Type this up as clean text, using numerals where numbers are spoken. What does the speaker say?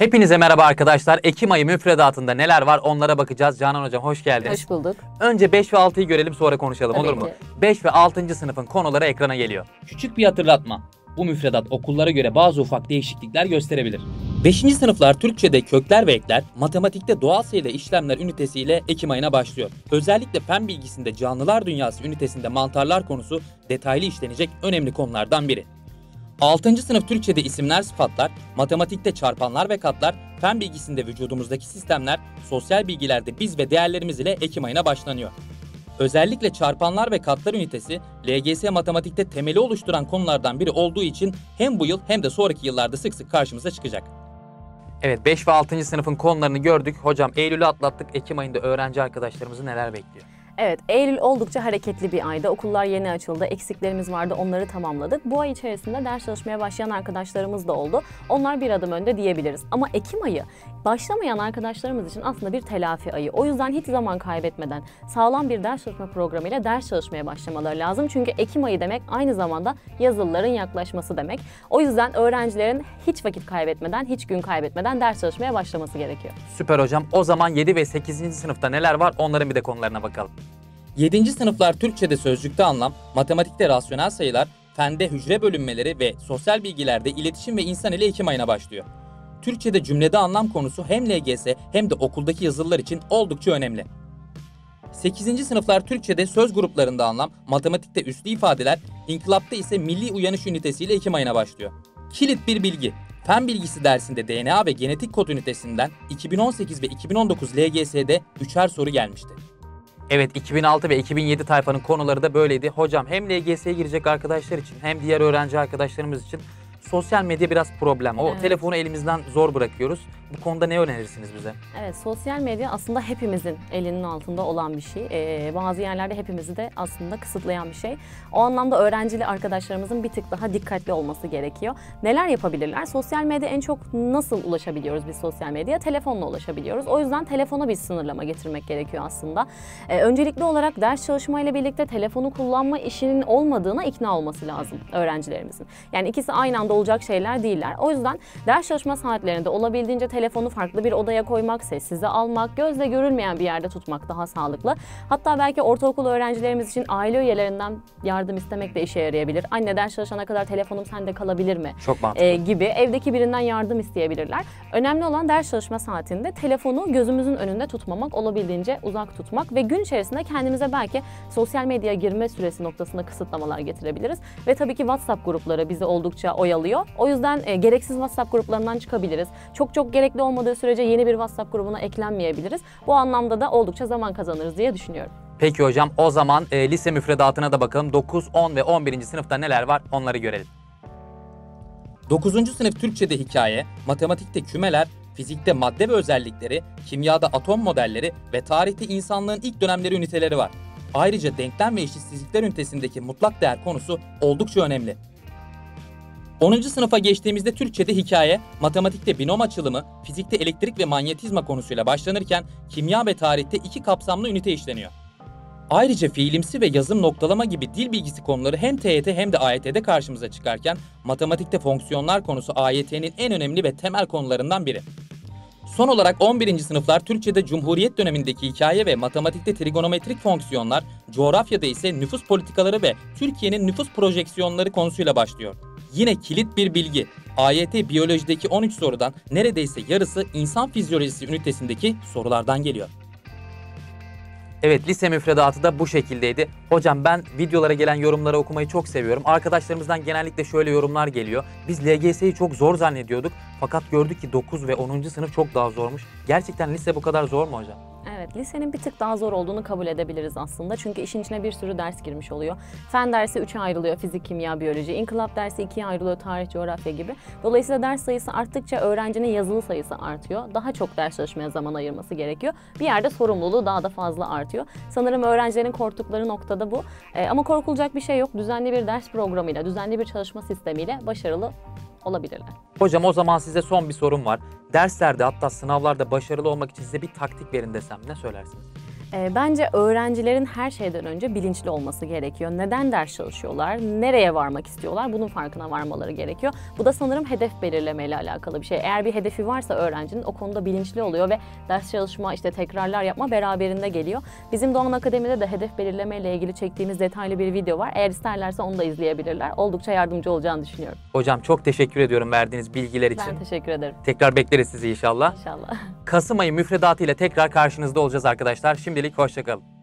Hepinize merhaba arkadaşlar. Ekim ayı müfredatında neler var onlara bakacağız. Canan Hocam hoş geldiniz. Hoş bulduk. Önce 5 ve 6'yı görelim sonra konuşalım, tabii olur mu? 5 ve 6. sınıfın konuları ekrana geliyor. Küçük bir hatırlatma. Bu müfredat okullara göre bazı ufak değişiklikler gösterebilir. 5. sınıflar Türkçe'de kökler ve ekler, matematikte doğal sayılı işlemler ünitesiyle Ekim ayına başlıyor. Özellikle fen bilgisinde canlılar dünyası ünitesinde mantarlar konusu detaylı işlenecek önemli konulardan biri. 6. sınıf Türkçe'de isimler, sıfatlar, matematikte çarpanlar ve katlar, fen bilgisinde vücudumuzdaki sistemler, sosyal bilgilerde biz ve değerlerimiz ile Ekim ayına başlanıyor. Özellikle çarpanlar ve katlar ünitesi LGS matematikte temeli oluşturan konulardan biri olduğu için hem bu yıl hem de sonraki yıllarda sık sık karşımıza çıkacak. Evet, 5 ve 6. sınıfın konularını gördük. Hocam Eylül'ü atlattık. Ekim ayında öğrenci arkadaşlarımızı neler bekliyor? Evet, Eylül oldukça hareketli bir ayda. Okullar yeni açıldı, eksiklerimiz vardı, onları tamamladık. Bu ay içerisinde ders çalışmaya başlayan arkadaşlarımız da oldu. Onlar bir adım önde diyebiliriz. Ama Ekim ayı başlamayan arkadaşlarımız için aslında bir telafi ayı. O yüzden hiç zaman kaybetmeden sağlam bir ders çalışma programıyla ders çalışmaya başlamaları lazım. Çünkü Ekim ayı demek aynı zamanda yazılıların yaklaşması demek. O yüzden öğrencilerin hiç vakit kaybetmeden, hiç gün kaybetmeden ders çalışmaya başlaması gerekiyor. Süper hocam. O zaman 7 ve 8. sınıfta neler var? Onların bir de konularına bakalım. 7. sınıflar Türkçe'de sözcükte anlam, matematikte rasyonel sayılar, fende hücre bölünmeleri ve sosyal bilgilerde iletişim ve insan ile Ekim ayına başlıyor. Türkçe'de cümlede anlam konusu hem LGS hem de okuldaki yazılılar için oldukça önemli. 8. sınıflar Türkçe'de söz gruplarında anlam, matematikte üslü ifadeler, inkılapta ise milli uyanış ünitesiyle Ekim ayına başlıyor. Kilit bir bilgi. Fen bilgisi dersinde DNA ve genetik kod ünitesinden 2018 ve 2019 LGS'de 3'er soru gelmişti. Evet, 2006 ve 2007 tayfanın konuları da böyleydi. Hocam hem LGS'ye girecek arkadaşlar için hem diğer öğrenci arkadaşlarımız için sosyal medya biraz problem. O evet. Telefonu elimizden zor bırakıyoruz. Bu konuda ne önerirsiniz bize? Evet, sosyal medya aslında hepimizin elinin altında olan bir şey. Bazı yerlerde hepimizi de aslında kısıtlayan bir şey. O anlamda öğrencili arkadaşlarımızın bir tık daha dikkatli olması gerekiyor. Neler yapabilirler? Sosyal medya en çok nasıl ulaşabiliyoruz biz sosyal medyaya? Telefonla ulaşabiliyoruz. O yüzden telefona bir sınırlama getirmek gerekiyor aslında. Öncelikli olarak ders çalışmayla birlikte telefonu kullanma işinin olmadığına ikna olması lazım öğrencilerimizin. Yani ikisi aynı anda olacak şeyler değiller. O yüzden ders çalışma saatlerinde olabildiğince telefonu farklı bir odaya koymak, sessize almak, gözle görülmeyen bir yerde tutmak daha sağlıklı. Hatta belki ortaokul öğrencilerimiz için aile üyelerinden yardım istemek de işe yarayabilir. Anne, ders çalışana kadar telefonum sende kalabilir mi? Çok mantıklı. Gibi evdeki birinden yardım isteyebilirler. Önemli olan ders çalışma saatinde telefonu gözümüzün önünde tutmamak, olabildiğince uzak tutmak ve gün içerisinde kendimize belki sosyal medyaya girme süresi noktasında kısıtlamalar getirebiliriz. Ve tabii ki WhatsApp grupları bizi oldukça oyalıyor. O yüzden gereksiz WhatsApp gruplarından çıkabiliriz. Çok gerekli olmadığı sürece yeni bir WhatsApp grubuna eklenmeyebiliriz. Bu anlamda da oldukça zaman kazanırız diye düşünüyorum. Peki hocam, o zaman lise müfredatına da bakalım. 9, 10 ve 11. sınıfta neler var onları görelim. 9. sınıf Türkçe'de hikaye, matematikte kümeler, fizikte madde ve özellikleri, kimyada atom modelleri ve tarihte insanlığın ilk dönemleri üniteleri var. Ayrıca denklem ve eşitsizlikler ünitesindeki mutlak değer konusu oldukça önemli. 10. sınıfa geçtiğimizde Türkçe'de hikaye, matematikte binom açılımı, fizikte elektrik ve manyetizma konusuyla başlanırken kimya ve tarihte iki kapsamlı ünite işleniyor. Ayrıca fiilimsi ve yazım noktalama gibi dil bilgisi konuları hem TYT hem de AYT'de karşımıza çıkarken matematikte fonksiyonlar konusu AYT'nin en önemli ve temel konularından biri. Son olarak 11. sınıflar Türkçe'de Cumhuriyet dönemindeki hikaye ve matematikte trigonometrik fonksiyonlar, coğrafyada ise nüfus politikaları ve Türkiye'nin nüfus projeksiyonları konusuyla başlıyor. Yine kilit bir bilgi. AYT biyolojideki 13 sorudan neredeyse yarısı insan fizyolojisi ünitesindeki sorulardan geliyor. Evet, lise müfredatı da bu şekildeydi. Hocam ben videolara gelen yorumları okumayı çok seviyorum. Arkadaşlarımızdan genellikle şöyle yorumlar geliyor. Biz LGS'yi çok zor zannediyorduk fakat gördük ki 9 ve 10. sınıf çok daha zormuş. Gerçekten lise bu kadar zor mu hocam? Evet, lisenin bir tık daha zor olduğunu kabul edebiliriz aslında. Çünkü işin içine bir sürü ders girmiş oluyor. Fen dersi 3'e ayrılıyor, fizik, kimya, biyoloji. İnkılap dersi 2'ye ayrılıyor, tarih, coğrafya gibi. Dolayısıyla ders sayısı arttıkça öğrencinin yazılı sayısı artıyor. Daha çok ders çalışmaya zaman ayırması gerekiyor. Bir yerde sorumluluğu daha da fazla artıyor. Sanırım öğrencilerin korktukları noktada bu. Ama korkulacak bir şey yok. Düzenli bir ders programıyla, düzenli bir çalışma sistemiyle başarılı olabilirler. Hocam o zaman size son bir sorum var. Derslerde, hatta sınavlarda başarılı olmak için size bir taktik verin desem ne söylersiniz? Bence öğrencilerin her şeyden önce bilinçli olması gerekiyor. Neden ders çalışıyorlar, nereye varmak istiyorlar, bunun farkına varmaları gerekiyor. Bu da sanırım hedef belirlemeyle alakalı bir şey. Eğer bir hedefi varsa öğrencinin o konuda bilinçli oluyor ve ders çalışma, işte tekrarlar yapma beraberinde geliyor. Bizim Doğan Akademi'de de hedef belirlemeyle ilgili çektiğimiz detaylı bir video var. Eğer isterlerse onu da izleyebilirler. Oldukça yardımcı olacağını düşünüyorum. Hocam çok teşekkür ediyorum verdiğiniz bilgiler için. Ben teşekkür ederim. Tekrar bekleriz sizi inşallah. İnşallah. Kasım ayı müfredatı ile tekrar karşınızda olacağız arkadaşlar. Şimdilik hoşça kalın.